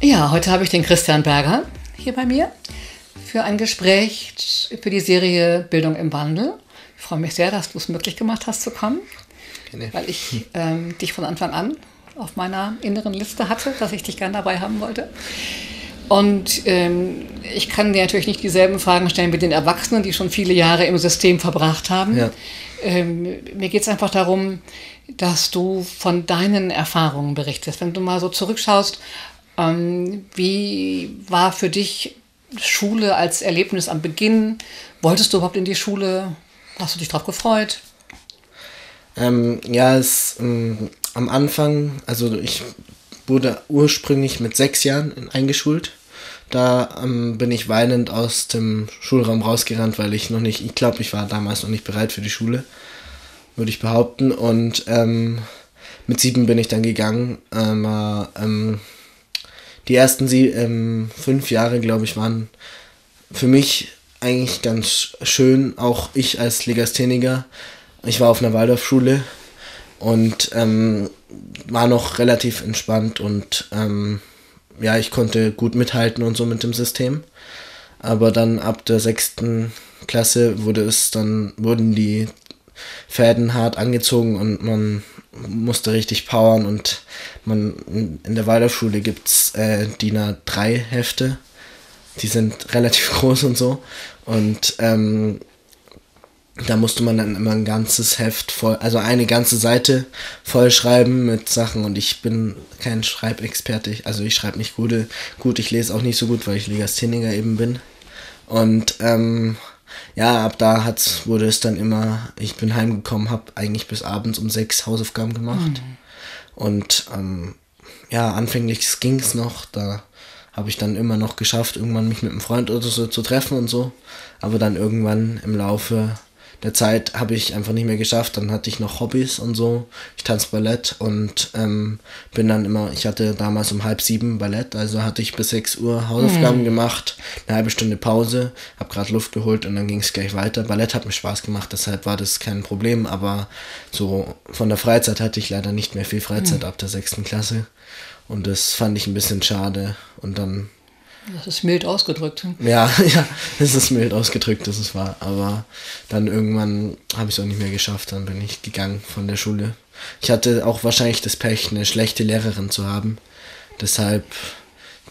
Ja, heute habe ich den Christian Berger hier bei mir für ein Gespräch für die Serie Bildung im Wandel. Ich freue mich sehr, dass du es möglich gemacht hast zu kommen, gerne. Weil ich dich von Anfang an auf meiner inneren Liste hatte, dass ich dich gerne dabei haben wollte. Und ich kann dir natürlich nicht dieselben Fragen stellen wie den Erwachsenen, die schon viele Jahre im System verbracht haben. Ja. Mir geht es einfach darum, dass du von deinen Erfahrungen berichtest. Wenn du mal so zurückschaust, wie war für dich Schule als Erlebnis am Beginn? Wolltest du überhaupt in die Schule? Hast du dich drauf gefreut? Ja, am Anfang, also ich wurde ursprünglich mit 6 Jahren eingeschult. Da bin ich weinend aus dem Schulraum rausgerannt, weil ich noch nicht, ich glaube, ich war damals noch nicht bereit für die Schule, würde ich behaupten. Und mit 7 bin ich dann gegangen. Die ersten 5 Jahre, glaube ich, waren für mich eigentlich ganz schön. Auch ich als Legastheniker. Ich war auf einer Waldorfschule und war noch relativ entspannt und ja, ich konnte gut mithalten und so mit dem System. Aber dann ab der 6. Klasse wurden die Fäden hart angezogen und man musste richtig powern und in der Waldorfschule gibt es DIN A3 Hefte, die sind relativ groß und so und da musste man dann immer ein ganzes Heft voll, also eine ganze Seite voll schreiben mit Sachen und ich bin kein Schreibexperte, also ich schreibe nicht gut, ich lese auch nicht so gut, weil ich Legastheniker eben bin und ja, ab da wurde es dann immer, ich bin heimgekommen, habe eigentlich bis abends um 6 Hausaufgaben gemacht. Mhm. Und ja, anfänglich ging es noch, da habe ich dann immer noch geschafft, irgendwann mich mit einem Freund oder so zu treffen und so. Aber dann irgendwann im Laufe der Zeit habe ich einfach nicht mehr geschafft, dann hatte ich noch Hobbys und so. Ich tanze Ballett und bin dann immer, ich hatte damals um 6:30 Ballett, also hatte ich bis 6 Uhr Hausaufgaben gemacht, eine halbe Stunde Pause, habe gerade Luft geholt und dann ging es gleich weiter. Ballett hat mir Spaß gemacht, deshalb war das kein Problem, aber so von der Freizeit hatte ich leider nicht mehr viel Freizeit ab der 6. Klasse und das fand ich ein bisschen schade und dann... Das ist mild ausgedrückt. Ja, das ist mild ausgedrückt, das ist wahr. Aber dann irgendwann habe ich es auch nicht mehr geschafft, dann bin ich gegangen von der Schule. Ich hatte auch wahrscheinlich das Pech, eine schlechte Lehrerin zu haben. Deshalb,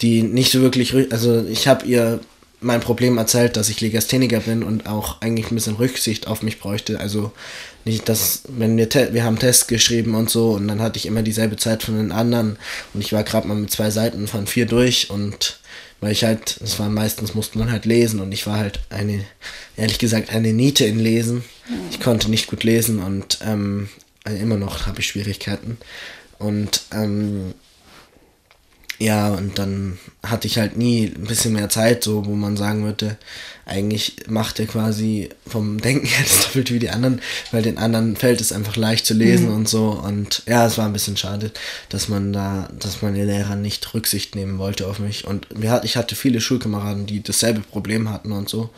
die nicht so wirklich, also ich habe ihr mein Problem erzählt, dass ich Legastheniker bin und auch eigentlich ein bisschen Rücksicht auf mich bräuchte. Also nicht, dass, wenn wir haben Tests geschrieben und so und dann hatte ich immer dieselbe Zeit von den anderen und ich war gerade mal mit 2 Seiten von 4 durch und weil ich halt, das war meistens, musste man halt lesen und ich war halt ehrlich gesagt eine Niete in Lesen. Ich konnte nicht gut lesen und immer noch habe ich Schwierigkeiten. Und ja, und dann hatte ich halt nie ein bisschen mehr Zeit, so wo man sagen würde, eigentlich macht er quasi vom Denken her das doppelt wie die anderen, weil den anderen fällt es einfach leicht zu lesen und so. Und ja, es war ein bisschen schade, dass meine Lehrer nicht Rücksicht nehmen wollte auf mich. Und ich hatte viele Schulkameraden, die dasselbe Problem hatten und so.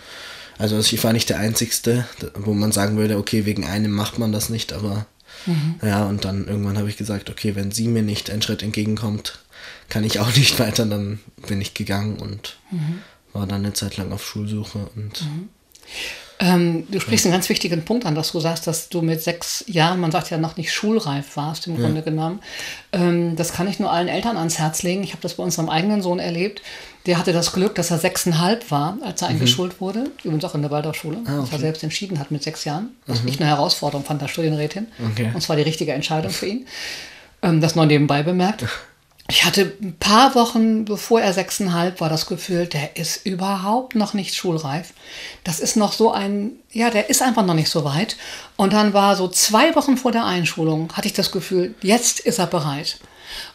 Also ich war nicht der Einzige, wo man sagen würde, okay, wegen einem macht man das nicht, aber ja, und dann irgendwann habe ich gesagt, okay, wenn sie mir nicht einen Schritt entgegenkommt, kann ich auch nicht weiter, dann bin ich gegangen und war dann eine Zeit lang auf Schulsuche. Und du sprichst einen ganz wichtigen Punkt an, dass du sagst, dass du mit 6 Jahren, man sagt ja noch nicht schulreif warst, im Grunde genommen. Das kann ich nur allen Eltern ans Herz legen. Ich habe das bei unserem eigenen Sohn erlebt. Der hatte das Glück, dass er 6,5 war, als er eingeschult wurde. Übrigens auch in der Waldorfschule, was er selbst entschieden hat mit 6 Jahren. Das ist nicht eine Herausforderung, fand der Studienrätin. Okay. Und zwar die richtige Entscheidung für ihn. Das nur nebenbei bemerkt. Ich hatte ein paar Wochen, bevor er 6,5 war, das Gefühl, der ist überhaupt noch nicht schulreif. Das ist noch so ein, ja, der ist einfach noch nicht so weit. Und dann war so 2 Wochen vor der Einschulung, hatte ich das Gefühl, jetzt ist er bereit.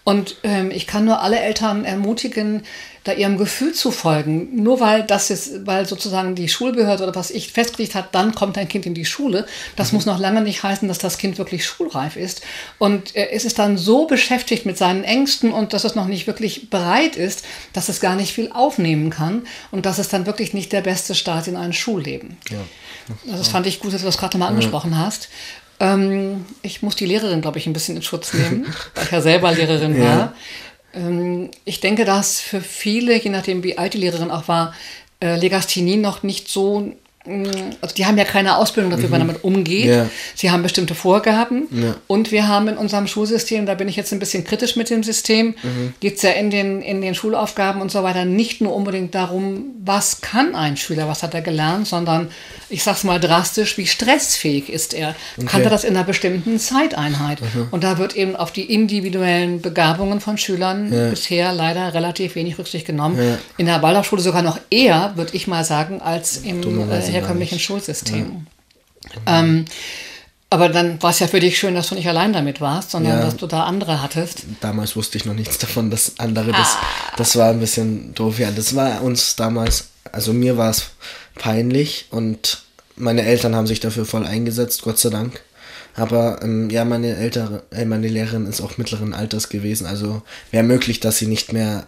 Und ich kann nur alle Eltern ermutigen, da ihrem Gefühl zu folgen. Nur weil das jetzt, weil sozusagen die Schulbehörde oder was ich festgelegt hat, dann kommt ein Kind in die Schule. Das muss noch lange nicht heißen, dass das Kind wirklich schulreif ist. Und es ist dann so beschäftigt mit seinen Ängsten und dass es noch nicht wirklich bereit ist, dass es gar nicht viel aufnehmen kann und dass es dann wirklich nicht der beste Start in ein Schulleben. Ja. Also das fand ich gut, dass du das gerade mal angesprochen hast. Ich muss die Lehrerin, glaube ich, ein bisschen in Schutz nehmen, weil ich ja selber Lehrerin war. Ich denke, dass für viele, je nachdem wie alt die Lehrerin auch war, Legasthenie noch nicht so, also die haben ja keine Ausbildung dafür, wie man damit umgeht. Yeah. Sie haben bestimmte Vorgaben und wir haben in unserem Schulsystem, da bin ich jetzt ein bisschen kritisch mit dem System, geht es ja in den Schulaufgaben und so weiter nicht nur unbedingt darum, was kann ein Schüler, was hat er gelernt, sondern ich sag's mal drastisch, wie stressfähig ist er? Okay. Kann er das in einer bestimmten Zeiteinheit? Und da wird eben auf die individuellen Begabungen von Schülern bisher leider relativ wenig Rücksicht genommen. In der Waldorfschule sogar noch eher, würde ich mal sagen, als im herkömmlichen Schulsystem. Aber dann war es ja für dich schön, dass du nicht allein damit warst, sondern dass du da andere hattest. Damals wusste ich noch nichts davon, dass andere das war ein bisschen doof. Ja, das war uns damals, also mir war es peinlich und meine Eltern haben sich dafür voll eingesetzt, Gott sei Dank. Aber ja, meine Lehrerin ist auch mittleren Alters gewesen, also wäre möglich, dass sie nicht mehr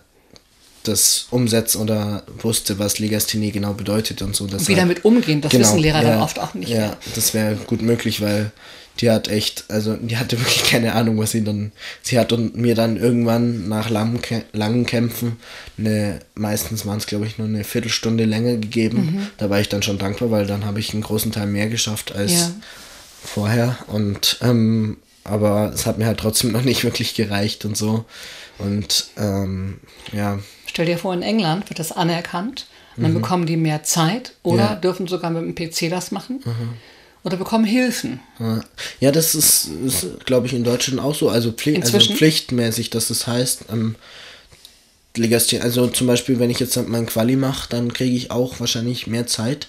das umsetzt oder wusste, was Legasthenie genau bedeutet und so. Wie damit umgehen, das wissen Lehrer dann oft auch nicht mehr. Ja, das wäre gut möglich, weil die hat echt, also die hatte wirklich keine Ahnung, was sie hat und mir dann irgendwann nach langen Kämpfen meistens waren es, glaube ich, nur eine Viertelstunde länger gegeben. Da war ich dann schon dankbar, weil dann habe ich einen großen Teil mehr geschafft als vorher und aber es hat mir halt trotzdem noch nicht wirklich gereicht und so und ja. Stell dir vor, in England wird das anerkannt, dann bekommen die mehr Zeit oder dürfen sogar mit dem PC das machen oder bekommen Hilfen. Ja, das ist glaube ich, in Deutschland auch so, also, pflichtmäßig, dass das heißt, also zum Beispiel, wenn ich jetzt mein Quali mache, dann kriege ich auch wahrscheinlich mehr Zeit.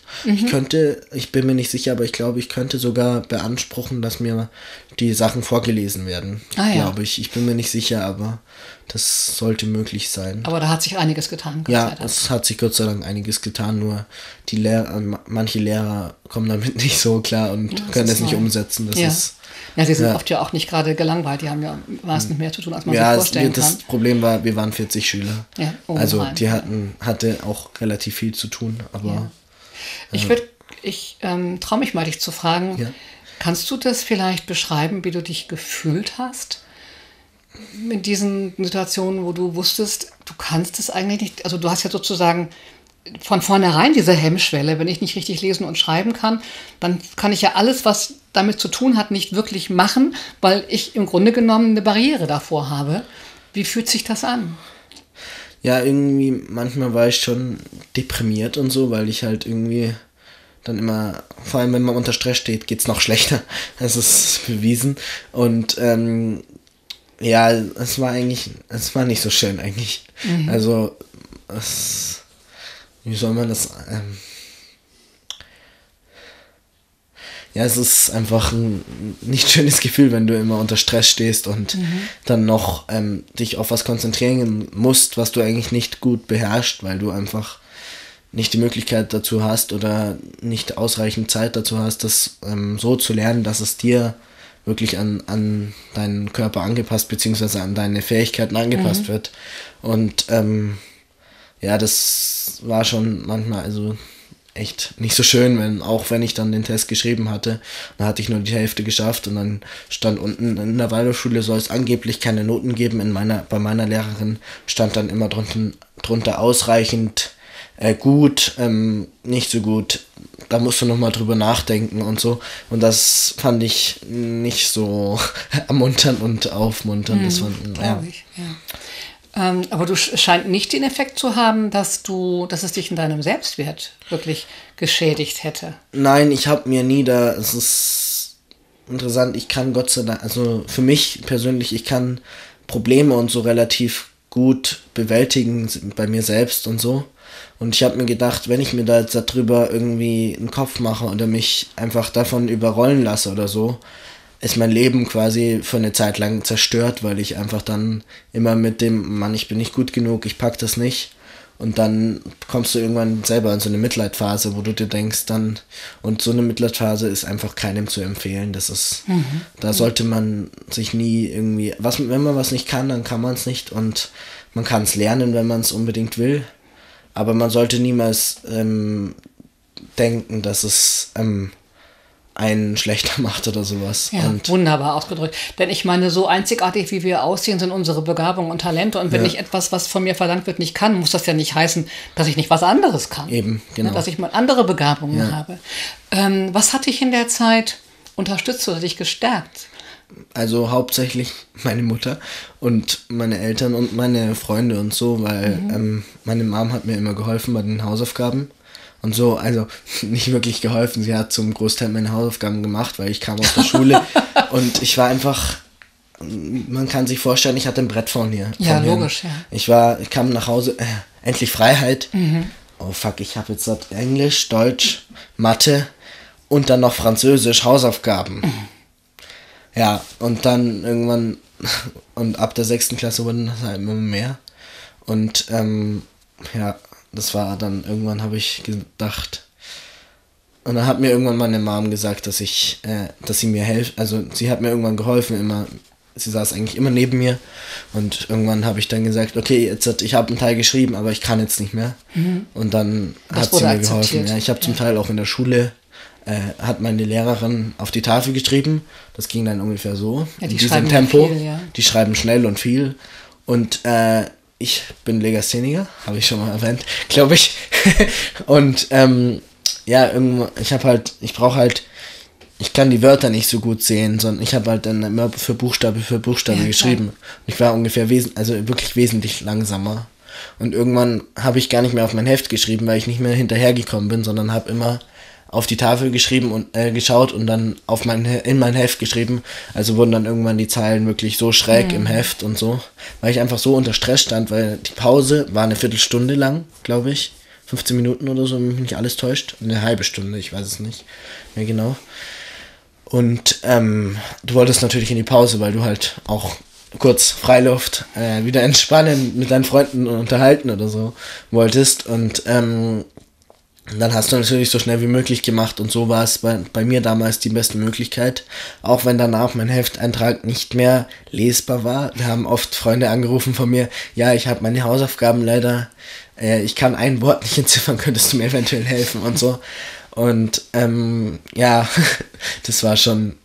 Ich bin mir nicht sicher, aber ich glaube, ich könnte sogar beanspruchen, dass mir die Sachen vorgelesen werden, glaube ich. Ich bin mir nicht sicher, aber das sollte möglich sein. Aber da hat sich einiges getan, Gott sei Dank. Ja, es hat sich Gott sei Dank einiges getan, nur manche Lehrer kommen damit nicht so klar und können es nicht umsetzen. Das ist... Ja, sie sind oft ja auch nicht gerade gelangweilt, die haben ja meistens mehr zu tun, als man sich vorstellen kann. Ja, das Problem war, wir waren 40 Schüler. Ja, also die hatte auch relativ viel zu tun, aber... Ja. Ich traue mich mal, dich zu fragen, kannst du das vielleicht beschreiben, wie du dich gefühlt hast in diesen Situationen, wo du wusstest, du kannst es eigentlich nicht, also du hast ja sozusagen... von vornherein diese Hemmschwelle, wenn ich nicht richtig lesen und schreiben kann, dann kann ich ja alles, was damit zu tun hat, nicht wirklich machen, weil ich im Grunde genommen eine Barriere davor habe. Wie fühlt sich das an? Ja, irgendwie manchmal war ich schon deprimiert und so, weil ich halt irgendwie dann immer, vor allem wenn man unter Stress steht, geht es noch schlechter. Das ist bewiesen. Und ja, es war nicht so schön eigentlich. Also es... Wie soll man das... ja, es ist einfach ein nicht schönes Gefühl, wenn du immer unter Stress stehst und dann noch dich auf was konzentrieren musst, was du eigentlich nicht gut beherrschst, weil du einfach nicht die Möglichkeit dazu hast oder nicht ausreichend Zeit dazu hast, das so zu lernen, dass es dir wirklich an deinen Körper angepasst, beziehungsweise an deine Fähigkeiten angepasst wird. Und... ja, das war schon manchmal also echt nicht so schön, auch wenn ich dann den Test geschrieben hatte, dann hatte ich nur die Hälfte geschafft und dann stand unten in der Waldorfschule soll es angeblich keine Noten geben, bei meiner Lehrerin stand dann immer drunter ausreichend gut, nicht so gut, da musst du nochmal drüber nachdenken und so und das fand ich nicht so ermunternd und aufmunternd. Aber du scheinst nicht den Effekt zu haben, dass es dich in deinem Selbstwert wirklich geschädigt hätte. Nein, ich habe mir nie da... Es ist interessant, ich kann Gott sei Dank... Also für mich persönlich, ich kann Probleme und so relativ gut bewältigen bei mir selbst und so. Und ich habe mir gedacht, wenn ich mir da jetzt darüber irgendwie einen Kopf mache oder mich einfach davon überrollen lasse oder so... ist mein Leben quasi für eine Zeit lang zerstört, weil ich einfach dann immer mit dem, Mann, ich bin nicht gut genug, ich pack das nicht Und dann kommst du irgendwann selber in so eine Mitleidphase, wo du dir denkst, dann, und so eine Mitleidphase ist einfach keinem zu empfehlen. Das ist, da sollte man sich nie irgendwie, wenn man was nicht kann, dann kann man es nicht und man kann es lernen, wenn man es unbedingt will. Aber man sollte niemals denken, dass es einen schlechter macht oder sowas. Ja, und wunderbar ausgedrückt. Denn ich meine, so einzigartig, wie wir aussehen, sind unsere Begabungen und Talente. Und wenn ich etwas, was von mir verlangt wird, nicht kann, muss das ja nicht heißen, dass ich nicht was anderes kann. Eben, genau. Dass ich mal andere Begabungen habe. Was hat dich in der Zeit unterstützt oder dich gestärkt? Also hauptsächlich meine Mutter und meine Eltern und meine Freunde und so, weil meine Mom hat mir immer geholfen bei den Hausaufgaben. Und so, also nicht wirklich geholfen. Sie hat zum Großteil meine Hausaufgaben gemacht, weil ich kam aus der Schule und ich war einfach, man kann sich vorstellen, ich hatte ein Brett vor mir. Ja, logisch, ja. Ich kam nach Hause, endlich Freiheit. Oh fuck, ich habe jetzt Englisch, Deutsch, Mathe und dann noch Französisch, Hausaufgaben. Ja, und dann irgendwann, und ab der 6. Klasse wurden das halt immer mehr. Und das war dann, irgendwann habe ich gedacht, und dann hat mir irgendwann meine Mom gesagt, dass sie mir hilft, also sie hat mir irgendwann geholfen, immer, sie saß eigentlich immer neben mir und irgendwann habe ich dann gesagt, okay, ich habe einen Teil geschrieben, aber ich kann jetzt nicht mehr und dann hat sie mir geholfen. Ja, ich habe zum Teil auch in der Schule, hat meine Lehrerin auf die Tafel geschrieben, das ging dann ungefähr so, ja, in diesem Tempo, viel, die schreiben schnell und viel und ich bin Legastheniker, habe ich schon mal erwähnt, glaube ich. Und ich kann die Wörter nicht so gut sehen, sondern ich habe halt dann immer für Buchstabe geschrieben. Ich war ungefähr wesentlich langsamer. Und irgendwann habe ich gar nicht mehr auf mein Heft geschrieben, weil ich nicht mehr hinterhergekommen bin, sondern habe immer auf die Tafel geschrieben und geschaut und dann in mein Heft geschrieben. Also wurden dann irgendwann die Zeilen wirklich so schräg im Heft und so, weil ich einfach so unter Stress stand, weil die Pause war eine Viertelstunde lang, glaube ich. 15 Minuten oder so, wenn mich nicht alles täuscht. Eine halbe Stunde, ich weiß es nicht mehr genau. Und du wolltest natürlich in die Pause, weil du halt auch kurz Freiluft wieder entspannen, mit deinen Freunden unterhalten oder so wolltest. Und dann hast du natürlich so schnell wie möglich gemacht und so war es bei mir damals die beste Möglichkeit, auch wenn danach mein Hefteintrag nicht mehr lesbar war. Wir haben oft Freunde angerufen von mir, ja, ich habe meine Hausaufgaben leider, ich kann ein Wort nicht entziffern, könntest du mir eventuell helfen und so. Und das war schon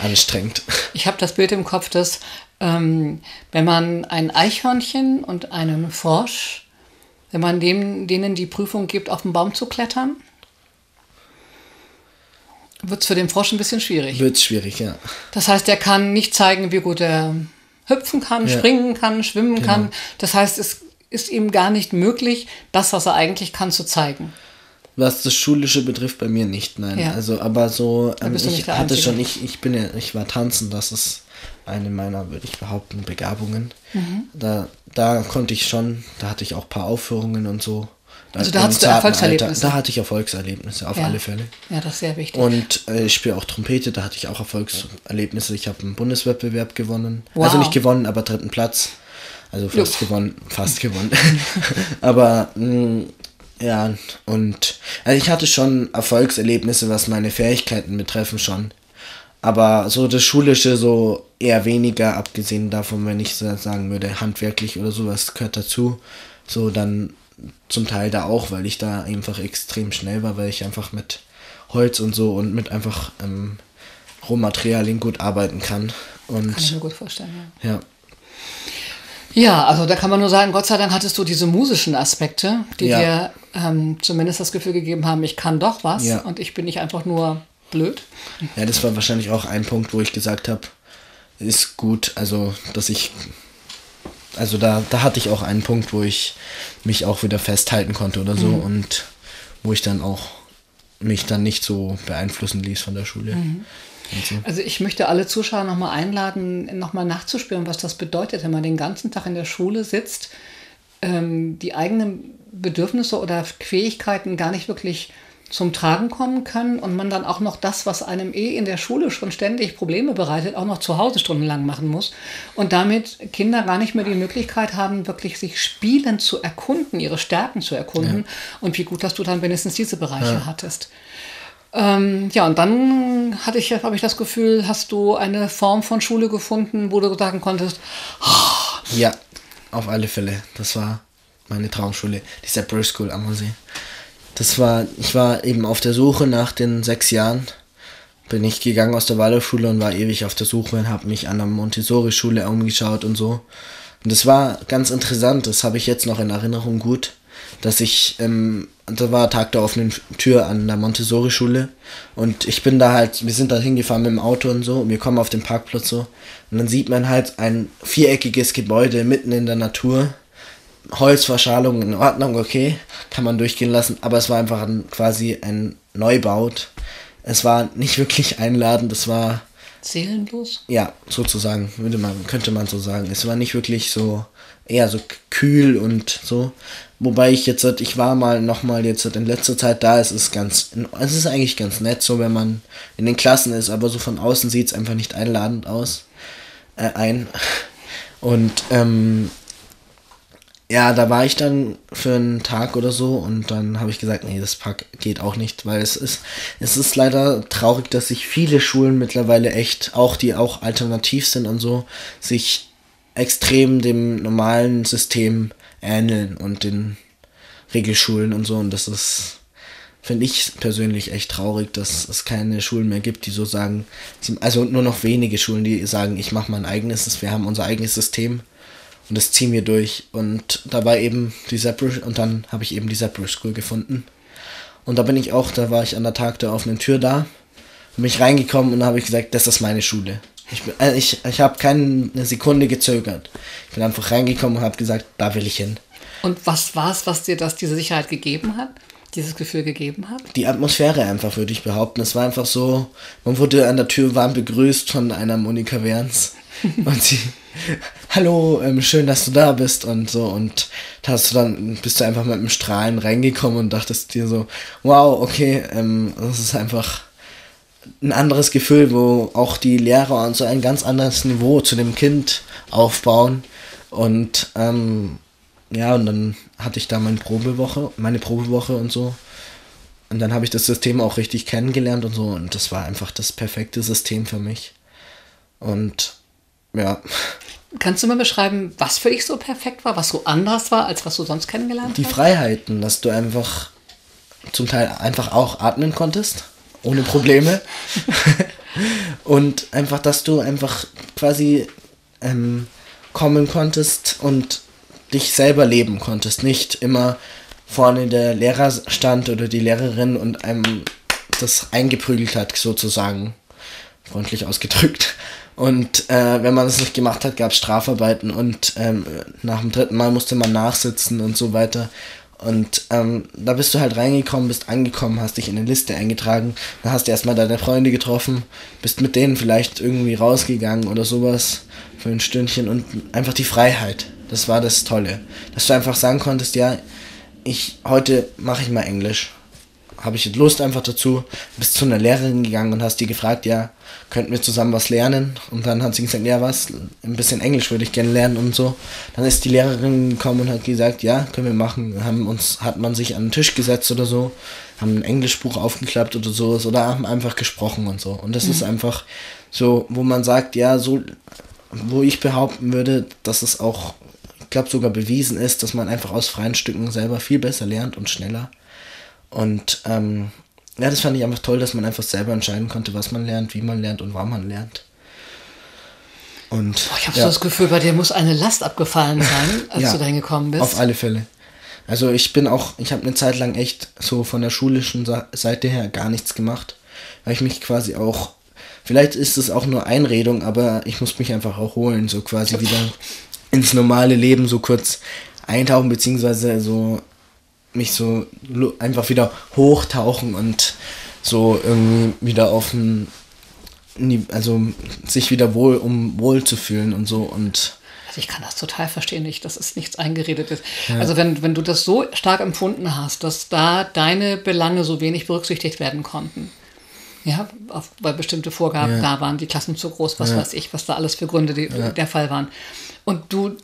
anstrengend. Ich habe das Bild im Kopf, dass wenn man ein Eichhörnchen und einen Frosch, wenn man denen die Prüfung gibt, auf den Baum zu klettern, wird es für den Frosch ein bisschen schwierig. Wird es schwierig, ja. Das heißt, er kann nicht zeigen, wie gut er hüpfen kann, springen kann, schwimmen kann. Das heißt, es ist ihm gar nicht möglich, das, was er eigentlich kann, zu zeigen. Was das Schulische betrifft, bei mir nicht, nein. Ja. Also, aber so, ich war tanzen, das ist eine meiner, würde ich behaupten, Begabungen. Da konnte ich schon, da hatte ich auch ein paar Aufführungen und so. Also da hattest du Erfolgserlebnisse? Da hatte ich Erfolgserlebnisse, auf alle Fälle. Ja, das ist sehr wichtig. Und ich spiele auch Trompete, da hatte ich auch Erfolgserlebnisse. Ich habe einen Bundeswettbewerb gewonnen. Wow. Also nicht gewonnen, aber 3. Platz. Also fast gewonnen, aber ich hatte schon Erfolgserlebnisse, was meine Fähigkeiten betreffen schon. Aber so das Schulische so eher weniger, abgesehen davon, wenn ich sagen würde, handwerklich oder sowas gehört dazu. So dann zum Teil da auch, weil ich da einfach extrem schnell war, weil ich einfach mit Holz und so und mit einfach Rohmaterialien gut arbeiten kann. Und kann ich mir gut vorstellen, ja. Ja, also da kann man nur sagen, Gott sei Dank hattest du diese musischen Aspekte, die dir zumindest das Gefühl gegeben haben, ich kann doch was und ich bin nicht einfach nur blöd. Ja, das war wahrscheinlich auch ein Punkt, wo ich gesagt habe, ist gut, also dass ich, also da hatte ich auch einen Punkt, wo ich mich auch wieder festhalten konnte oder so und wo ich dann auch mich dann nicht so beeinflussen ließ von der Schule. So. Also ich möchte alle Zuschauer nochmal einladen, nochmal nachzuspüren, was das bedeutet, wenn man den ganzen Tag in der Schule sitzt, die eigenen Bedürfnisse oder Fähigkeiten gar nicht wirklich zum Tragen kommen kann und man dann auch noch das, was einem eh in der Schule schon ständig Probleme bereitet, auch noch zu Hause stundenlang machen muss und damit Kinder gar nicht mehr die Möglichkeit haben, wirklich sich spielend zu erkunden, ihre Stärken zu erkunden, ja. Und wie gut, dass du dann wenigstens diese Bereiche hattest. Ja, und dann habe ich das Gefühl, hast du eine Form von Schule gefunden, wo du sagen konntest, oh. Ja, auf alle Fälle, das war meine Traumschule, die Sudbury School am Museum. Ich war eben auf der Suche nach den 6 Jahren, bin ich gegangen aus der Waldorfschule und war ewig auf der Suche und habe mich an der Montessori-Schule umgeschaut und so. Und das war ganz interessant, das habe ich jetzt noch in Erinnerung gut, dass ich, da war Tag der offenen Tür an der Montessori-Schule und ich bin da halt, wir sind da hingefahren mit dem Auto und so und wir kommen auf den Parkplatz so und dann sieht man halt ein viereckiges Gebäude mitten in der Natur. Holzverschalung in Ordnung, okay, kann man durchgehen lassen, aber es war einfach quasi ein Neubau. Es war nicht wirklich einladend, es war... Seelenlos? Ja, sozusagen, könnte man so sagen. Es war nicht wirklich so, eher so kühl und so. Wobei ich war jetzt in letzter Zeit da, es ist eigentlich ganz nett, so wenn man in den Klassen ist, aber so von außen sieht es einfach nicht einladend aus. Ja, da war ich dann für einen Tag oder so und dann habe ich gesagt, nee, das Park geht auch nicht, weil es ist leider traurig, dass sich viele Schulen mittlerweile echt, auch die auch alternativ sind und so, sich extrem dem normalen System ähneln und den Regelschulen und so. Und das ist, finde ich persönlich echt traurig, dass es keine Schulen mehr gibt, die so sagen, also nur noch wenige Schulen, die sagen, ich mache mein eigenes, wir haben unser eigenes System. Und das ziehen wir durch. Und da war eben dann habe ich eben die Sudbury School gefunden. Und da war ich an der Tag der offenen Tür da, bin ich reingekommen und da habe ich gesagt, das ist meine Schule. Ich habe keine Sekunde gezögert. Ich bin einfach reingekommen und habe gesagt, da will ich hin. Und was war es, was dir diese Sicherheit gegeben hat? Dieses Gefühl gegeben hat? Die Atmosphäre einfach, würde ich behaupten. Es war einfach so, man wurde an der Tür warm begrüßt von einer Monika Werns. Und sie, hallo, schön, dass du da bist und so. Und dann bist du einfach mit einem Strahlen reingekommen und dachtest dir so, wow, okay, das ist einfach ein anderes Gefühl, wo auch die Lehrer und so ein ganz anderes Niveau zu dem Kind aufbauen. Und ja, und dann hatte ich da meine Probewoche und so. Und dann habe ich das System auch richtig kennengelernt und so. Und das war einfach das perfekte System für mich. Und ja. Kannst du mal beschreiben, was für dich so perfekt war, was so anders war, als was du sonst kennengelernt hast? Die Freiheiten, dass du einfach zum Teil einfach auch atmen konntest, ohne Probleme. Und einfach, dass du einfach quasi kommen konntest und dich selber leben konntest, nicht immer vorne der Lehrer stand oder die Lehrerin und einem das eingeprügelt hat, sozusagen, freundlich ausgedrückt. Und wenn man das nicht gemacht hat, gab es Strafarbeiten und nach dem 3. Mal musste man nachsitzen und so weiter. Und da bist du halt reingekommen, bist angekommen, hast dich in eine Liste eingetragen, dann hast du erstmal deine Freunde getroffen, bist mit denen vielleicht irgendwie rausgegangen oder sowas für ein Stündchen und einfach die Freiheit. Das war das Tolle, dass du einfach sagen konntest, ja, heute mache ich mal Englisch. Habe ich Lust einfach dazu, bist zu einer Lehrerin gegangen und hast die gefragt, ja, könnten wir zusammen was lernen? Und dann hat sie gesagt, ja, was, ein bisschen Englisch würde ich gerne lernen und so. Dann ist die Lehrerin gekommen und hat gesagt, ja, können wir machen. Hat man sich an den Tisch gesetzt oder so, haben ein Englischbuch aufgeklappt oder sowas oder haben einfach gesprochen und so. Und das ist einfach so, wo man sagt, ja, so, wo ich behaupten würde, dass es auch, ich glaube, sogar bewiesen ist, dass man einfach aus freien Stücken selber viel besser lernt und schneller. Und ja, das fand ich einfach toll, dass man einfach selber entscheiden konnte, was man lernt, wie man lernt und wann man lernt. Und ich habe so das Gefühl, bei dir muss eine Last abgefallen sein, als du dahin gekommen bist. Auf alle Fälle. Also ich habe eine Zeit lang echt so von der schulischen Seite her gar nichts gemacht, weil ich mich quasi auch, vielleicht ist es auch nur Einredung, aber ich muss mich einfach auch holen, so quasi wieder ins normale Leben so kurz eintauchen, beziehungsweise so mich so einfach wieder hochtauchen und so irgendwie wieder sich wieder wohl, um wohl zu fühlen und so. Und Also ich kann das total verstehen, dass es nichts eingeredet ist. Ja. Also wenn du das so stark empfunden hast, dass da deine Belange so wenig berücksichtigt werden konnten, ja, weil bestimmte Vorgaben da waren, die Klassen zu groß, was weiß ich, was da alles für Gründe der Fall waren. Und du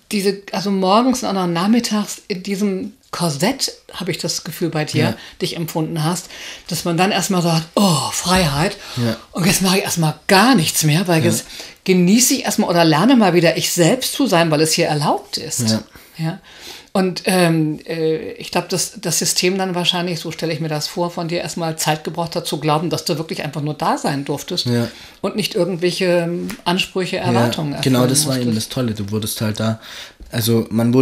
also morgens und auch nachmittags in diesem Korsett, habe ich das Gefühl bei dir, dich empfunden hast, dass man dann erstmal sagt, oh, Freiheit, und jetzt mache ich erstmal gar nichts mehr, weil jetzt genieße ich erstmal oder lerne mal wieder, ich selbst zu sein, weil es hier erlaubt ist. Ja? Und ich glaube, dass das System dann wahrscheinlich, so stelle ich mir das vor, von dir erstmal Zeit gebraucht hat zu glauben, dass du wirklich einfach nur da sein durftest und nicht irgendwelche Ansprüche, Erwartungen erfüllen musstest. Genau, das war eben das Tolle. Du wurdest halt da, also man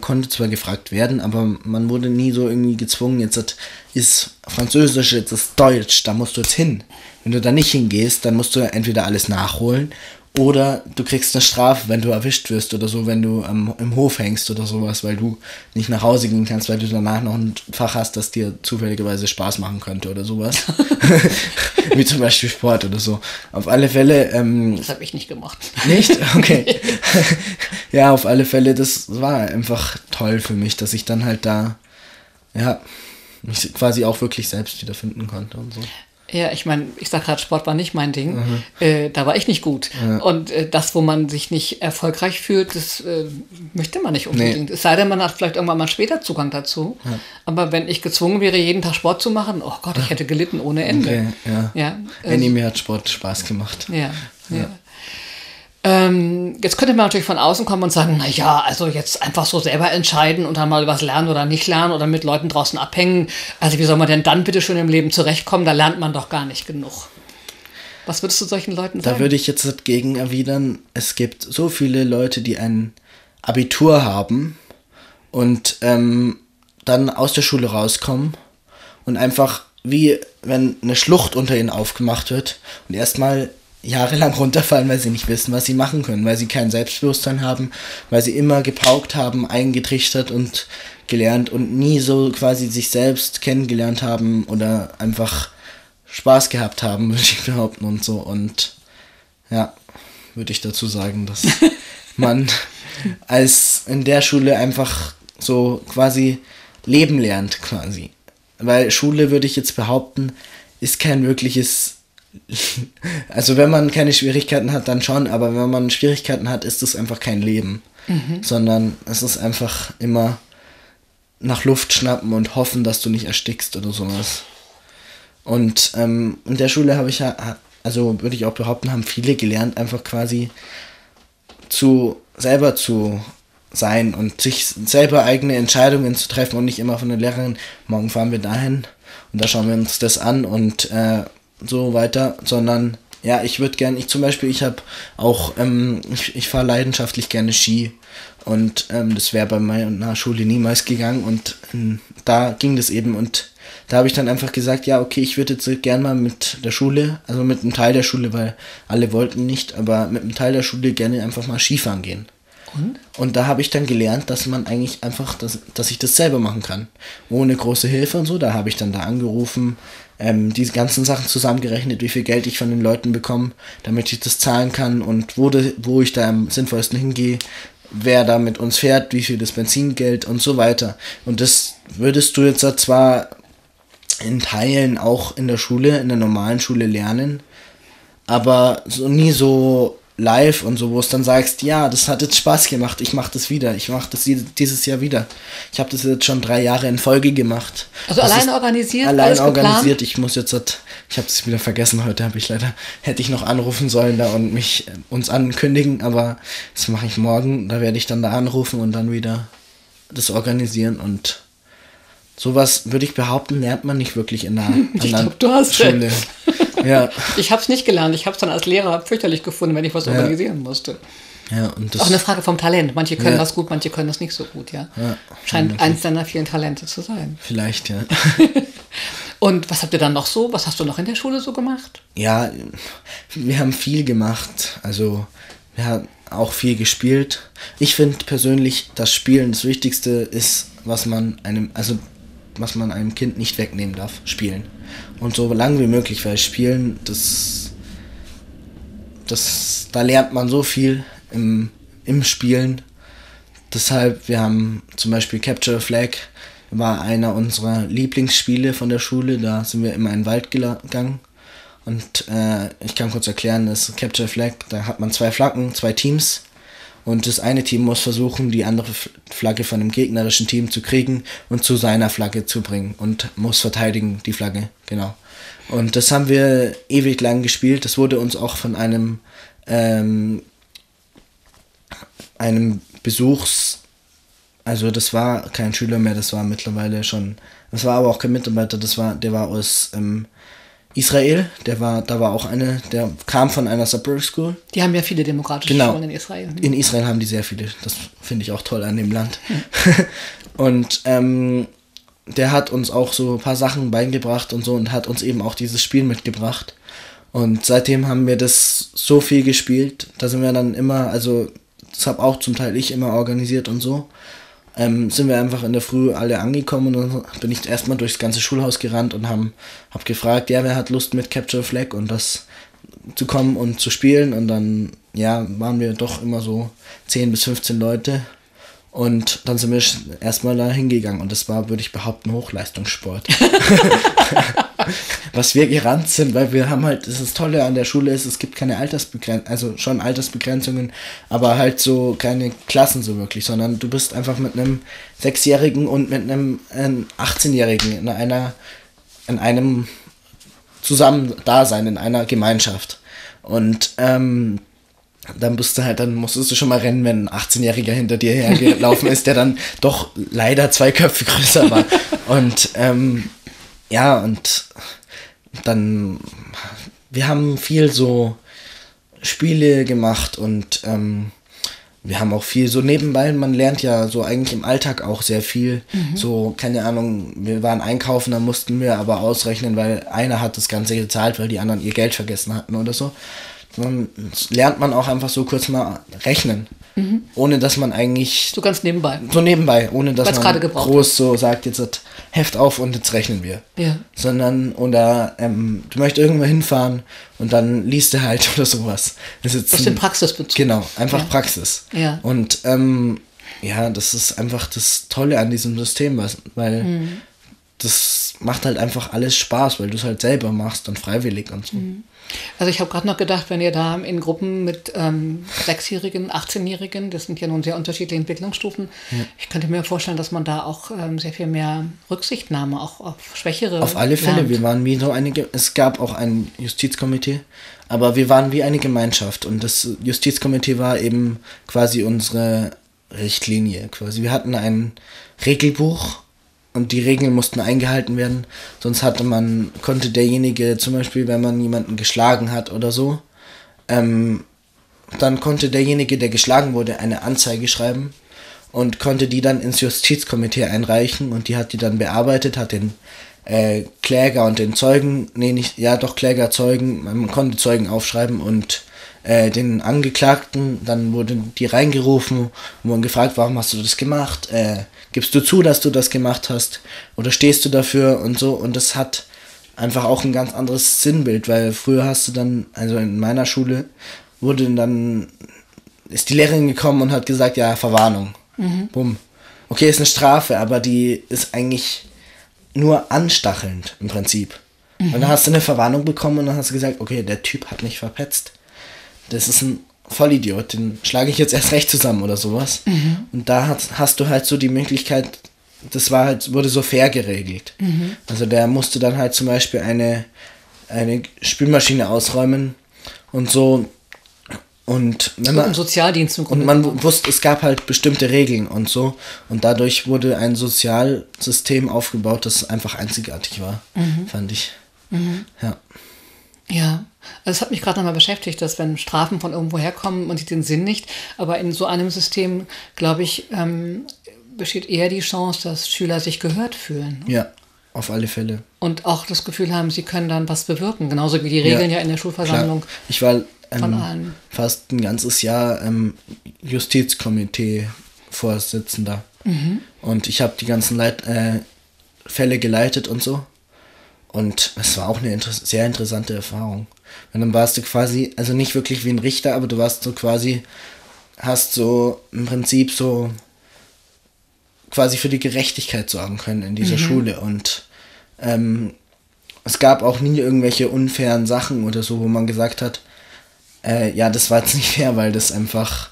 konnte zwar gefragt werden, aber man wurde nie so irgendwie gezwungen, jetzt ist Französisch, jetzt ist Deutsch, da musst du jetzt hin. Wenn du da nicht hingehst, dann musst du entweder alles nachholen oder du kriegst eine Strafe, wenn du erwischt wirst oder so, wenn du im Hof hängst oder sowas, weil du nicht nach Hause gehen kannst, weil du danach noch ein Fach hast, das dir zufälligerweise Spaß machen könnte oder sowas. Wie zum Beispiel Sport oder so. Auf alle Fälle... das habe ich nicht gemacht. Nicht? Okay. Ja, auf alle Fälle, das war einfach toll für mich, dass ich dann halt da, mich quasi auch wirklich selbst wiederfinden konnte und so. Ja, ich meine, ich sage gerade, Sport war nicht mein Ding. Mhm. Da war ich nicht gut. Ja. Und das, wo man sich nicht erfolgreich fühlt, das möchte man nicht unbedingt. Nee. Es sei denn, man hat vielleicht irgendwann mal später Zugang dazu. Ja. Aber wenn ich gezwungen wäre, jeden Tag Sport zu machen, oh Gott, ich hätte gelitten ohne Ende. Okay, mir hat Sport Spaß gemacht. Jetzt könnte man natürlich von außen kommen und sagen, naja, also jetzt einfach so selber entscheiden und dann mal was lernen oder nicht lernen oder mit Leuten draußen abhängen. Also wie soll man denn dann bitte schön im Leben zurechtkommen? Da lernt man doch gar nicht genug. Was würdest du solchen Leuten sagen? Da würde ich jetzt dagegen erwidern, es gibt so viele Leute, die ein Abitur haben und dann aus der Schule rauskommen und einfach wie wenn eine Schlucht unter ihnen aufgemacht wird und erstmal jahrelang runterfallen, weil sie nicht wissen, was sie machen können, weil sie kein Selbstbewusstsein haben, weil sie immer gepaukt haben, eingetrichtert und gelernt und nie so quasi sich selbst kennengelernt haben oder einfach Spaß gehabt haben, würde ich behaupten und so. Und ja, würde ich dazu sagen, dass man als in der Schule einfach so quasi leben lernt quasi. Weil Schule, würde ich jetzt behaupten, ist kein wirkliches... Also wenn man keine Schwierigkeiten hat, dann schon, aber wenn man Schwierigkeiten hat, ist es einfach kein Leben, sondern es ist einfach immer nach Luft schnappen und hoffen, dass du nicht erstickst oder sowas. Und in der Schule habe ich ja, also würde ich auch behaupten, haben viele gelernt, einfach quasi selber zu sein und sich selber eigene Entscheidungen zu treffen und nicht immer von den Lehrern, morgen fahren wir dahin und da schauen wir uns das an und so weiter, sondern ja, ich würde gerne, ich habe auch, ich fahre leidenschaftlich gerne Ski und das wäre bei meiner Schule niemals gegangen und da ging das eben und da habe ich dann einfach gesagt, ja okay, ich würde jetzt gerne mal mit der Schule, also mit einem Teil der Schule, weil alle wollten nicht, aber mit einem Teil der Schule gerne einfach mal Skifahren gehen. Und da habe ich dann gelernt, dass man eigentlich einfach, dass ich das selber machen kann. Ohne große Hilfe und so, da habe ich dann da angerufen, diese ganzen Sachen zusammengerechnet, wie viel Geld ich von den Leuten bekomme, damit ich das zahlen kann und wo ich da am sinnvollsten hingehe, wer da mit uns fährt, wie viel das Benzingeld und so weiter. Und das würdest du jetzt zwar in Teilen auch in der Schule, in der normalen Schule lernen, aber so nie so... live und so, wo es dann sagst, ja, das hat jetzt Spaß gemacht, ich mache das wieder, ich mache das dieses Jahr wieder. Ich habe das jetzt schon 3 Jahre in Folge gemacht. Also das allein organisiert? Allein organisiert, ich muss jetzt, ich habe es wieder vergessen, heute hätte ich noch anrufen sollen da und uns ankündigen, aber das mache ich morgen, da werde ich dann da anrufen und dann wieder das organisieren und sowas, würde ich behaupten, lernt man nicht wirklich in der Schule. Ja. Ich habe es nicht gelernt. Ich habe es dann als Lehrer fürchterlich gefunden, wenn ich was organisieren musste. Ja, und das auch eine Frage vom Talent. Manche können das gut, manche können das nicht so gut. Ja, scheint eins deiner vielen Talente zu sein. Vielleicht, ja. Und was hast du noch in der Schule so gemacht? Ja, wir haben viel gemacht. Also wir haben auch viel gespielt. Ich finde persönlich, das Spielen das Wichtigste ist, was man einem Kind nicht wegnehmen darf, spielen. Und so lange wie möglich, weil Spielen, da lernt man so viel im im Spielen. Deshalb, wir haben zum Beispiel Capture the Flag, war einer unserer Lieblingsspiele von der Schule. Da sind wir immer in den Wald gegangen. Und ich kann kurz erklären, das Capture the Flag, da hat man zwei Flaggen, zwei Teams. Und das eine Team muss versuchen, die andere Flagge von dem gegnerischen Team zu kriegen und zu seiner Flagge zu bringen. Und muss verteidigen, die Flagge, genau. Und das haben wir ewig lang gespielt. Das wurde uns auch von einem Besuchs... Also das war kein Schüler mehr, das war mittlerweile schon... Das war aber auch kein Mitarbeiter, der war aus Israel. Da war auch einer, der kam von einer Sudbury School. Die haben ja viele demokratische Schulen in Israel. In Israel haben die sehr viele. Das finde ich auch toll an dem Land. Ja. Und der hat uns auch so ein paar Sachen beigebracht und so und hat uns eben auch dieses Spiel mitgebracht. Und seitdem haben wir das so viel gespielt. Da sind wir dann immer, also das habe auch zum Teil ich immer organisiert und so. Sind wir einfach in der Früh alle angekommen und dann bin ich erstmal durchs ganze Schulhaus gerannt und hab gefragt, ja, wer hat Lust mit Capture Flag und das zu kommen und zu spielen, und dann, ja, waren wir doch immer so 10 bis 15 Leute und dann sind wir erstmal da hingegangen und das war, würde ich behaupten, Hochleistungssport. Was wir gerannt sind, weil wir haben halt, das Tolle an der Schule ist, es gibt keine Altersbegrenzungen, also schon Altersbegrenzungen, aber halt so keine Klassen so wirklich, sondern du bist einfach mit einem 6-Jährigen und mit einem 18-Jährigen in einem Zusammendasein, in einer Gemeinschaft. Und dann musstest du schon mal rennen, wenn ein 18-Jähriger hinter dir hergelaufen ist, der dann doch leider 2 Köpfe größer war. Und ja, und dann, wir haben viel so Spiele gemacht und wir haben auch viel so nebenbei, man lernt ja so eigentlich im Alltag auch sehr viel, so, keine Ahnung, wir waren einkaufen, da mussten wir aber ausrechnen, weil einer hat das Ganze gezahlt, weil die anderen ihr Geld vergessen hatten oder so. Dann lernt man auch einfach so kurz mal rechnen. Ohne dass man eigentlich... So ganz nebenbei. So nebenbei, ohne dass man groß so sagt, jetzt das Heft auf und jetzt rechnen wir. Ja. Sondern, oder du möchtest irgendwo hinfahren und dann liest du halt oder sowas. Das ist jetzt ein Praxisbezug. Genau, einfach Praxis. Ja. Und ja, das ist einfach das Tolle an diesem System, weil das macht halt einfach alles Spaß, weil du es halt selber machst und freiwillig und so. Also ich habe gerade noch gedacht, wenn ihr da in Gruppen mit 6-Jährigen, 18-Jährigen, das sind ja nun sehr unterschiedliche Entwicklungsstufen, ich könnte mir vorstellen, dass man da auch sehr viel mehr Rücksichtnahme auch auf Schwächere auf alle Fälle, wir waren wie so eine, es gab auch ein Justizkomitee, aber wir waren wie eine Gemeinschaft und das Justizkomitee war eben quasi unsere Richtlinie quasi. Wir hatten ein Regelbuch und die Regeln mussten eingehalten werden, sonst konnte derjenige zum Beispiel, wenn man jemanden geschlagen hat oder so, dann konnte derjenige, der geschlagen wurde, eine Anzeige schreiben und konnte die dann ins Justizkomitee einreichen und die hat die dann bearbeitet, hat den Kläger und den Zeugen, Kläger, Zeugen, man konnte Zeugen aufschreiben und den Angeklagten, dann wurden die reingerufen und wurden gefragt, warum hast du das gemacht, gibst du zu, dass du das gemacht hast oder stehst du dafür und so, und das hat einfach auch ein ganz anderes Sinnbild, weil früher hast du dann, also in meiner Schule ist die Lehrerin gekommen und hat gesagt, ja, Verwarnung, bumm. Okay, ist eine Strafe, aber die ist eigentlich nur anstachelnd im Prinzip. Und dann hast du eine Verwarnung bekommen und dann hast du gesagt, okay, der Typ hat mich verpetzt, das ist ein Vollidiot, den schlage ich jetzt erst recht zusammen oder sowas. Und da hast du halt so die Möglichkeit, das war halt, wurde so fair geregelt. Also der musste dann halt zum Beispiel eine Spülmaschine ausräumen und so. Und wenn man, Sozialdienst im Grunde, und man wusste, es gab halt bestimmte Regeln und so. Und dadurch wurde ein Sozialsystem aufgebaut, das einfach einzigartig war, fand ich. Ja, also es hat mich gerade nochmal beschäftigt, dass wenn Strafen von irgendwo herkommen, man sieht den Sinn nicht, aber in so einem System, glaube ich, besteht eher die Chance, dass Schüler sich gehört fühlen. Ja, auf alle Fälle. Und auch das Gefühl haben, sie können dann was bewirken, genauso wie die Regeln ja in der Schulversammlung. Klar. Ich war von allen. Fast ein ganzes Jahr Justizkomitee-Vorsitzender und ich habe die ganzen Fälle geleitet und so. Und es war auch eine sehr interessante Erfahrung. Und dann warst du quasi, also nicht wirklich wie ein Richter, aber du warst so quasi hast so im Prinzip so quasi für die Gerechtigkeit sorgen können in dieser Schule. Und es gab auch nie irgendwelche unfairen Sachen oder so, wo man gesagt hat, ja, das war jetzt nicht fair, weil das einfach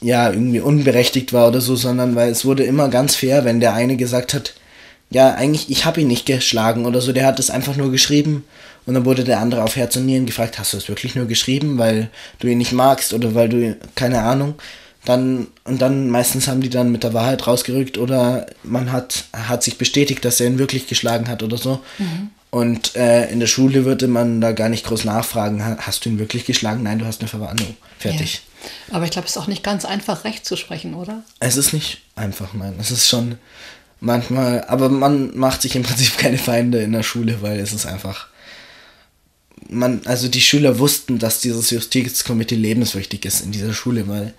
ja irgendwie unberechtigt war oder so, sondern weil es wurde immer ganz fair, wenn der eine gesagt hat, ja, eigentlich, ich habe ihn nicht geschlagen oder so, der hat es einfach nur geschrieben. Und dann wurde der andere auf Herz und Nieren gefragt, hast du es wirklich nur geschrieben, weil du ihn nicht magst oder weil du, keine Ahnung. Und dann meistens haben die dann mit der Wahrheit rausgerückt oder man hat sich bestätigt, dass er ihn wirklich geschlagen hat oder so. Mhm. Und in der Schule würde man da gar nicht groß nachfragen, hast du ihn wirklich geschlagen? Nein, du hast eine Verwarnung. Fertig. Ja. Aber ich glaube, es ist auch nicht ganz einfach, Recht zu sprechen, oder? Es ist nicht einfach, nein. Es ist schon manchmal, aber man macht sich im Prinzip keine Feinde in der Schule, weil es ist einfach... Also die Schüler wussten, dass dieses Justizkomitee lebenswichtig ist in dieser Schule, weil...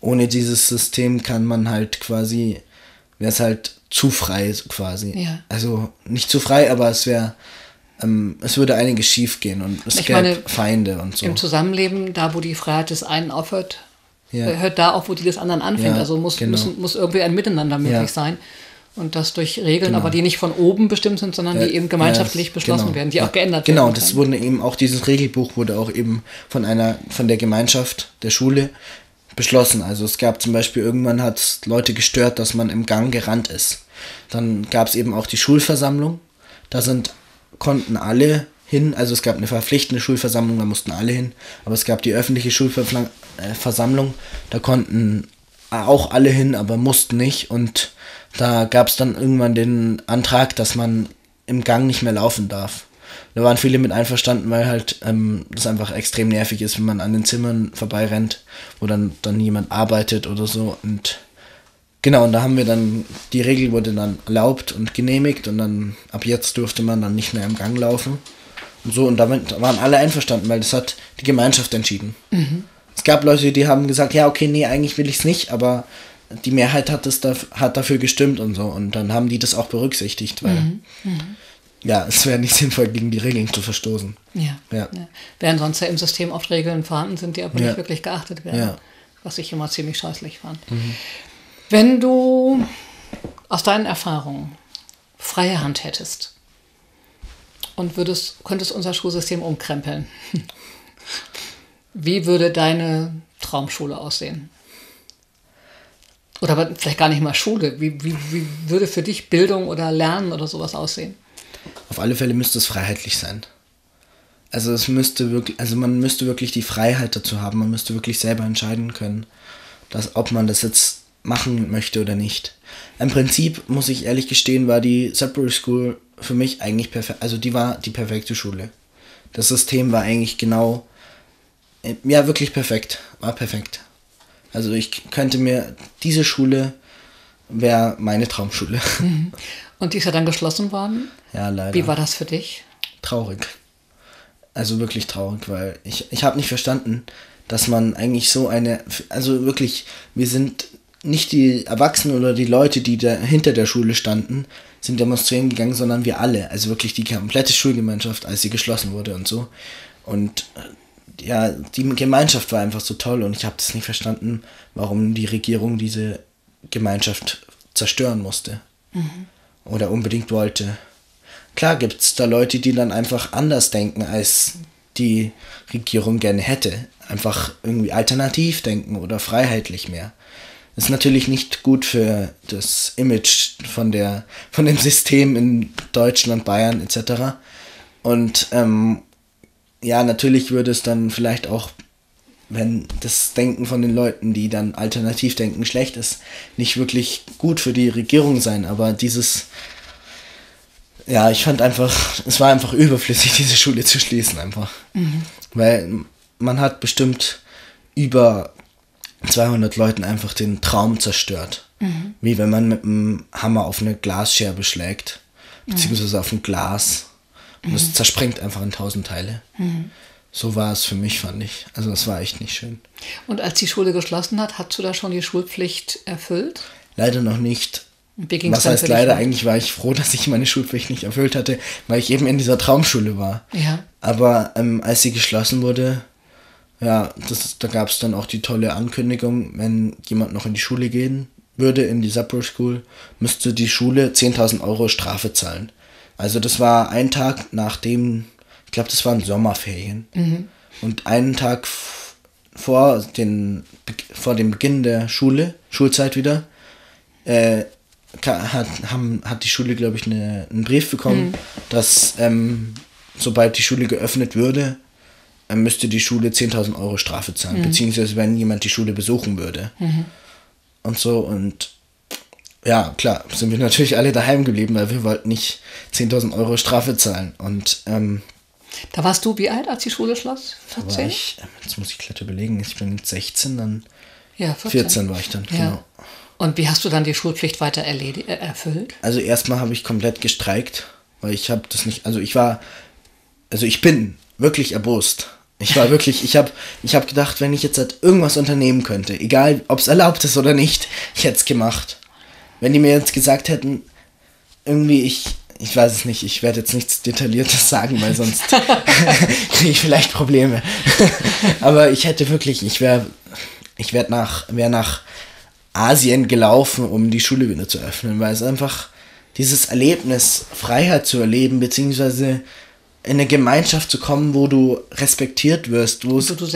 Ohne dieses System kann man halt quasi, wäre es halt zu frei quasi. Ja. Also nicht zu frei, aber es wäre, es würde einiges schief gehen und es gäbe Feinde und so. Im Zusammenleben, da wo die Freiheit des einen aufhört, hört da auf, wo die des anderen anfängt. Ja, also muss irgendwie ein Miteinander möglich sein. Und das durch Regeln, aber die nicht von oben bestimmt sind, sondern die eben gemeinschaftlich beschlossen werden, die auch geändert werden. Genau, das wurde eben auch, dieses Regelbuch wurde auch eben von der Gemeinschaft der Schule beschlossen. Also es gab zum Beispiel, irgendwann hat es Leute gestört, dass man im Gang gerannt ist. Dann gab es eben auch die Schulversammlung. Da konnten alle hin, also es gab eine verpflichtende Schulversammlung, da mussten alle hin. Aber es gab die öffentliche Schulversammlung, da konnten auch alle hin, aber mussten nicht. Und da gab es dann irgendwann den Antrag, dass man im Gang nicht mehr laufen darf. Da waren viele mit einverstanden, weil halt das einfach extrem nervig ist, wenn man an den Zimmern vorbeirennt, wo dann jemand arbeitet oder so. Und genau, und da haben wir dann, die Regel wurde dann erlaubt und genehmigt und dann ab jetzt durfte man dann nicht mehr im Gang laufen. Und so, und damit waren alle einverstanden, weil das hat die Gemeinschaft entschieden. Mhm. Es gab Leute, die haben gesagt, ja, okay, nee, eigentlich will ich es nicht, aber die Mehrheit hat dafür gestimmt und so. Und dann haben die das auch berücksichtigt, weil... Ja, es wäre nicht sinnvoll, gegen die Regeln zu verstoßen. Ja. Während sonst ja im System oft Regeln vorhanden sind, die aber nicht wirklich geachtet werden. Ja. Was ich immer ziemlich scheußlich fand. Mhm. Wenn du aus deinen Erfahrungen freie Hand hättest und könntest unser Schulsystem umkrempeln, wie würde deine Traumschule aussehen? Oder vielleicht gar nicht mal Schule. Wie würde für dich Bildung oder Lernen oder sowas aussehen? Auf alle Fälle müsste es freiheitlich sein. Also man müsste wirklich die Freiheit dazu haben, man müsste wirklich selber entscheiden können, ob man das jetzt machen möchte oder nicht. Im Prinzip, muss ich ehrlich gestehen, war die Sudbury School für mich eigentlich perfekt, also die war die perfekte Schule. Das System war eigentlich genau, ja, wirklich perfekt, war perfekt. Also ich könnte mir, diese Schule wäre meine Traumschule. Und die ist ja dann geschlossen worden? Ja, leider. Wie war das für dich? Traurig. Also wirklich traurig, weil ich habe nicht verstanden, dass man eigentlich so eine... Also wirklich, wir sind nicht die Erwachsenen oder die Leute, die da hinter der Schule standen, sind demonstrieren gegangen, sondern wir alle. Also wirklich die komplette Schulgemeinschaft, als sie geschlossen wurde und so. Und ja, die Gemeinschaft war einfach so toll und ich habe das nicht verstanden, warum die Regierung diese Gemeinschaft zerstören musste. Oder unbedingt wollte. Klar gibt es da Leute, die dann einfach anders denken, als die Regierung gerne hätte. Einfach irgendwie alternativ denken oder freiheitlich mehr. Ist natürlich nicht gut für das Image von dem System in Deutschland, Bayern etc. Und ja, natürlich würde es dann vielleicht auch, wenn das Denken von den Leuten, die dann alternativ denken, schlecht ist, nicht wirklich gut für die Regierung sein. Aber ja, ich fand einfach, es war einfach überflüssig, diese Schule zu schließen einfach. Weil man hat bestimmt über 200 Leuten einfach den Traum zerstört. Wie wenn man mit einem Hammer auf eine Glasscherbe schlägt, beziehungsweise auf ein Glas. Und es zersprengt einfach in 1000 Teile. So war es für mich, fand ich. Also das war echt nicht schön. Und als die Schule geschlossen hat, hast du da schon die Schulpflicht erfüllt? Leider noch nicht. Was heißt leider? Eigentlich war ich froh, dass ich meine Schulpflicht nicht erfüllt hatte, weil ich eben in dieser Traumschule war. Ja. Aber als sie geschlossen wurde, Ja, da gab es dann auch die tolle Ankündigung, wenn jemand noch in die Schule gehen würde, in die Sudbury School, müsste die Schule 10.000 € Strafe zahlen. Also das war ein Tag nachdem, ich glaube, das waren Sommerferien. Mhm. Und einen Tag vor dem Beginn der Schulzeit wieder, hat die Schule, glaube ich, einen Brief bekommen, dass sobald die Schule geöffnet würde, müsste die Schule 10.000 € Strafe zahlen, beziehungsweise wenn jemand die Schule besuchen würde. Mhm. Und so, und ja, klar, sind wir natürlich alle daheim geblieben, weil wir wollten nicht 10.000 € Strafe zahlen. Und da warst du wie alt, als die Schule schloss? 14? Jetzt muss ich glatt überlegen, ich bin 16, dann ja, 14 war ich dann, ja. Genau. Und wie hast du dann die Schulpflicht weiter erfüllt? Also erstmal habe ich komplett gestreikt, weil ich habe das nicht, ich bin wirklich erbost. Ich habe gedacht, wenn ich jetzt halt irgendwas unternehmen könnte, egal ob es erlaubt ist oder nicht, ich hätte es gemacht. Wenn die mir jetzt gesagt hätten, irgendwie ich weiß es nicht, ich werde jetzt nichts Detailliertes sagen, weil sonst kriege ich vielleicht Probleme. Aber ich hätte wirklich, ich wäre nach Asien gelaufen, um die Schule wieder zu öffnen, weil es einfach dieses Erlebnis, Freiheit zu erleben, beziehungsweise in eine Gemeinschaft zu kommen, wo du respektiert wirst, wo du du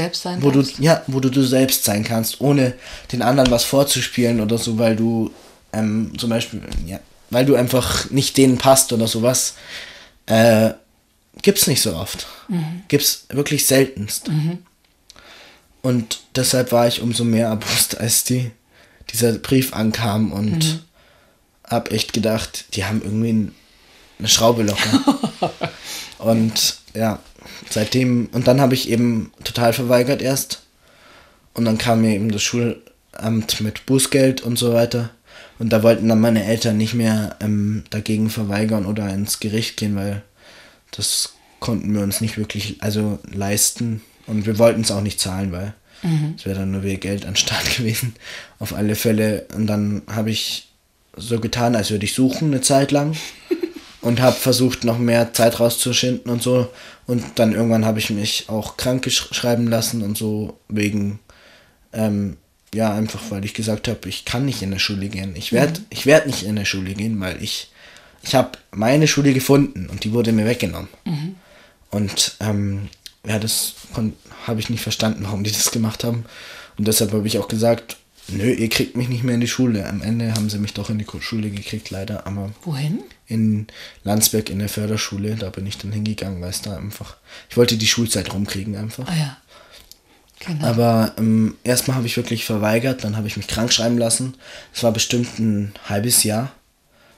selbst sein kannst, ohne den anderen was vorzuspielen oder so, weil du zum Beispiel, ja, weil du einfach nicht denen passt oder sowas, gibt's nicht so oft. Mhm. Gibt's wirklich seltenst. Mhm. Und deshalb war ich umso mehr erbost, als dieser Brief ankam, und hab echt gedacht, die haben irgendwie eine Schraube locker. Und ja, seitdem, und dann habe ich eben total verweigert erst. Und dann kam mir eben das Schulamt mit Bußgeld und so weiter. Und da wollten dann meine Eltern nicht mehr dagegen verweigern oder ins Gericht gehen, weil das konnten wir uns nicht wirklich leisten. Und wir wollten es auch nicht zahlen, weil es wäre dann nur wieder Geld an den Staat gewesen, auf alle Fälle. Und dann habe ich so getan, als würde ich suchen eine Zeit lang und habe versucht, noch mehr Zeit rauszuschinden und so. Und dann irgendwann habe ich mich auch krank schreiben lassen und so, wegen, einfach weil ich gesagt habe, ich kann nicht in der Schule gehen. Ich werd nicht in der Schule gehen, weil ich habe meine Schule gefunden und die wurde mir weggenommen. Mhm. Und das habe ich nicht verstanden, warum die das gemacht haben. Und deshalb habe ich auch gesagt, nö, ihr kriegt mich nicht mehr in die Schule. Am Ende haben sie mich doch in die Schule gekriegt, leider. Aber wohin? In Landsberg in der Förderschule. Da bin ich dann hingegangen, weil es da einfach... Ich wollte die Schulzeit rumkriegen einfach. Ah ja. Genau. Aber erstmal habe ich wirklich verweigert, dann habe ich mich krank schreiben lassen. Es war bestimmt ein halbes Jahr,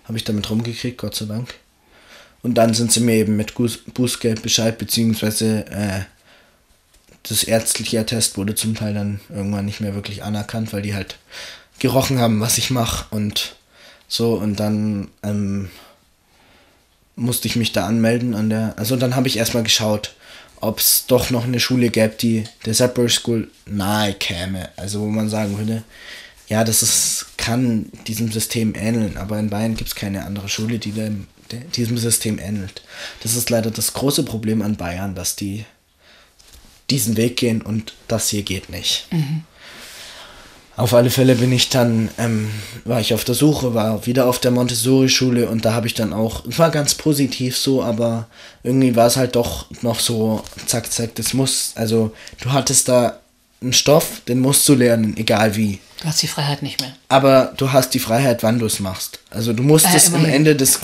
habe ich damit rumgekriegt, Gott sei Dank. Und dann sind sie mir eben mit Bußgeld Bescheid, beziehungsweise das ärztliche Attest wurde zum Teil dann irgendwann nicht mehr wirklich anerkannt, weil die halt gerochen haben, was ich mache und so. Und dann musste ich mich da anmelden dann habe ich erstmal geschaut, ob es doch noch eine Schule gäbe, die der Sudbury School nahe käme. Also wo man sagen würde, ja, kann diesem System ähneln, aber in Bayern gibt es keine andere Schule, die diesem System ähnelt. Das ist leider das große Problem an Bayern, dass die diesen Weg gehen und das hier geht nicht. Mhm. Auf alle Fälle bin ich dann, war ich auf der Suche, war wieder auf der Montessori-Schule, und da habe ich dann auch, es war ganz positiv so, aber irgendwie war es halt doch noch so, zack, zack, du hattest da einen Stoff, den musst du lernen, egal wie. Du hast die Freiheit nicht mehr. Aber du hast die Freiheit, wann du es machst. Also du musst es am Ende des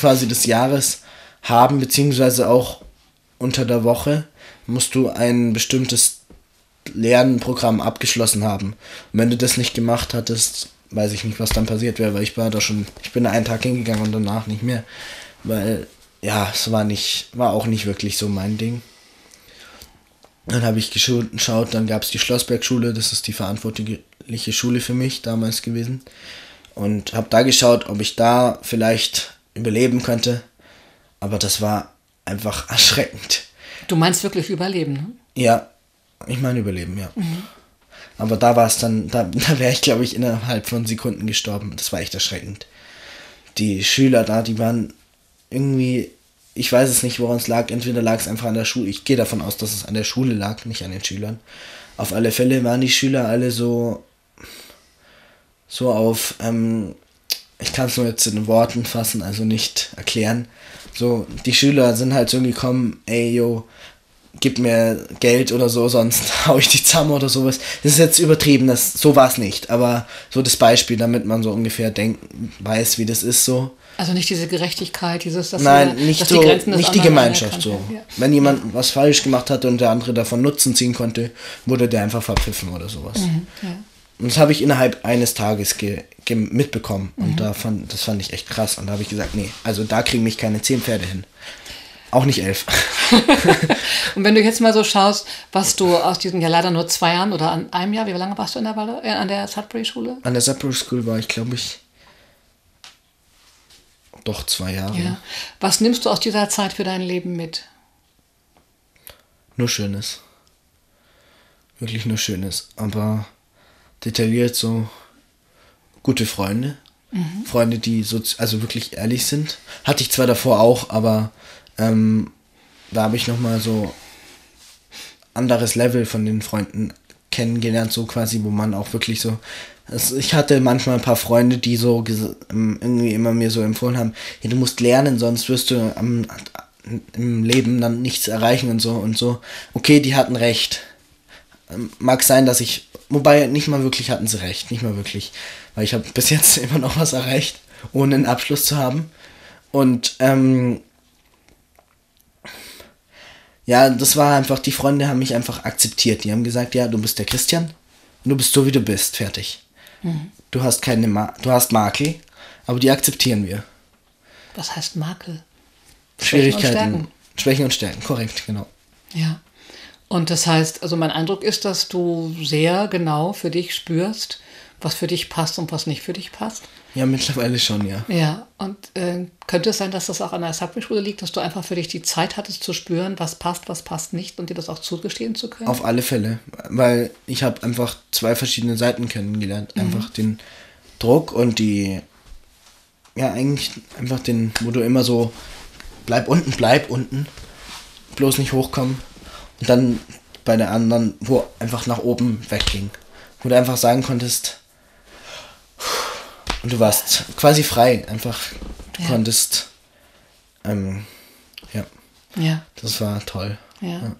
Jahres haben, beziehungsweise auch unter der Woche musst du ein bestimmtes Lernprogramm abgeschlossen haben. Und wenn du das nicht gemacht hattest, weiß ich nicht, was dann passiert wäre, weil ich bin da einen Tag hingegangen und danach nicht mehr, weil, ja, es war auch nicht wirklich so mein Ding. Dann habe ich geschaut, dann gab es die Schlossbergschule, das ist die verantwortliche Schule für mich damals gewesen, und habe da geschaut, ob ich da vielleicht überleben könnte, aber das war einfach erschreckend. Du meinst wirklich überleben, ne? Ja. Ich meine überleben, ja. Mhm. Aber da war es dann, da wäre ich, glaube ich, innerhalb von Sekunden gestorben. Das war echt erschreckend. Die Schüler da, die waren irgendwie, ich weiß es nicht, woran es lag. Entweder lag es einfach an der Schule. Ich gehe davon aus, dass es an der Schule lag, nicht an den Schülern. Auf alle Fälle waren die Schüler alle so auf, ich kann es nur jetzt in Worten fassen, also nicht erklären. So, die Schüler sind halt so gekommen, ey, yo, gib mir Geld oder so, sonst hau ich die zusammen oder sowas. Das ist jetzt übertrieben, so war es nicht. Aber so das Beispiel, damit man so ungefähr weiß, wie das ist so. Also nicht diese Gerechtigkeit, die Gemeinschaft so. Ja. Wenn jemand was falsch gemacht hatte und der andere davon Nutzen ziehen konnte, wurde der einfach verpfiffen oder sowas. Mhm, ja. Und das habe ich innerhalb eines Tages mitbekommen. Mhm. Und das fand ich echt krass. Und da habe ich gesagt, nee, also da kriegen mich keine 10 Pferde hin. Auch nicht 11. Und wenn du jetzt mal so schaust, was du aus diesem Jahr leider nur 2 Jahren oder an einem Jahr, wie lange warst du an der Sudbury-Schule? An der Sudbury-Schule war ich, glaube ich, doch 2 Jahre. Ja. Was nimmst du aus dieser Zeit für dein Leben mit? Nur Schönes. Wirklich nur Schönes. Aber detailliert so gute Freunde. Mhm. Freunde, die also wirklich ehrlich sind. Hatte ich zwar davor auch, aber... da habe ich nochmal so anderes Level von den Freunden kennengelernt, so quasi, wo man auch wirklich so... Also ich hatte manchmal ein paar Freunde, die so irgendwie immer mir so empfohlen haben, hey, du musst lernen, sonst wirst du im Leben dann nichts erreichen und so und so. Okay, die hatten recht. Mag sein, dass ich... Wobei, nicht mal wirklich hatten sie recht, nicht mal wirklich. Weil ich habe bis jetzt immer noch was erreicht, ohne einen Abschluss zu haben. Und... ja, das war einfach, die Freunde haben mich einfach akzeptiert. Die haben gesagt, ja, du bist der Christian und du bist so, wie du bist, fertig. Mhm. Du hast du hast Makel, aber die akzeptieren wir. Was heißt Makel? Schwierigkeiten. Schwächen und Stärken, korrekt, genau. Ja, und das heißt, also mein Eindruck ist, dass du sehr genau für dich spürst, was für dich passt und was nicht für dich passt. Ja, mittlerweile schon, ja. Ja, und könnte es sein, dass das auch an der Sudbury-Schule liegt, dass du einfach für dich die Zeit hattest zu spüren, was passt nicht und dir das auch zugestehen zu können? Auf alle Fälle, weil ich habe einfach 2 verschiedene Seiten kennengelernt. Mhm. Einfach den Druck und wo du immer so, bleib unten, bloß nicht hochkommen. Und dann bei der anderen, wo einfach nach oben wegging, wo du einfach sagen konntest, und du warst quasi frei, einfach, du konntest, das war toll. Ja. Ja.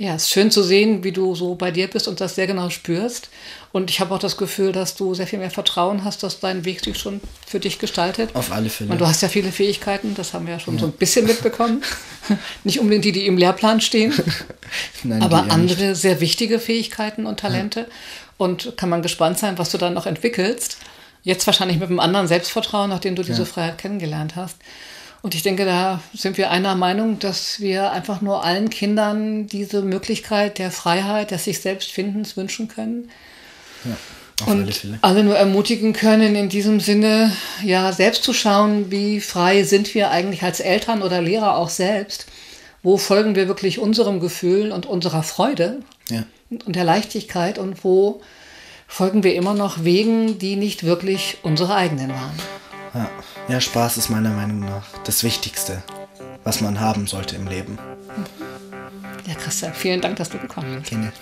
Ja, es ist schön zu sehen, wie du so bei dir bist und das sehr genau spürst. Und ich habe auch das Gefühl, dass du sehr viel mehr Vertrauen hast, dass dein Weg sich schon für dich gestaltet. Auf alle Fälle. Und du hast ja viele Fähigkeiten, das haben wir ja schon so ein bisschen mitbekommen. Nicht unbedingt die im Lehrplan stehen, nein, aber andere sehr wichtige Fähigkeiten und Talente. Ja. Und kann man gespannt sein, was du dann noch entwickelst. Jetzt wahrscheinlich mit einem anderen Selbstvertrauen, nachdem du diese Freiheit kennengelernt hast. Und ich denke, da sind wir einer Meinung, dass wir einfach nur allen Kindern diese Möglichkeit der Freiheit, des sich selbst Findens wünschen können. Ja, auf alle Fälle. Und alle nur ermutigen können, in diesem Sinne ja selbst zu schauen, wie frei sind wir eigentlich als Eltern oder Lehrer auch selbst. Wo folgen wir wirklich unserem Gefühl und unserer Freude und der Leichtigkeit und wo folgen wir immer noch Wegen, die nicht wirklich unsere eigenen waren. Ja, Spaß ist meiner Meinung nach das Wichtigste, was man haben sollte im Leben. Ja, Christian, vielen Dank, dass du gekommen bist. Gerne.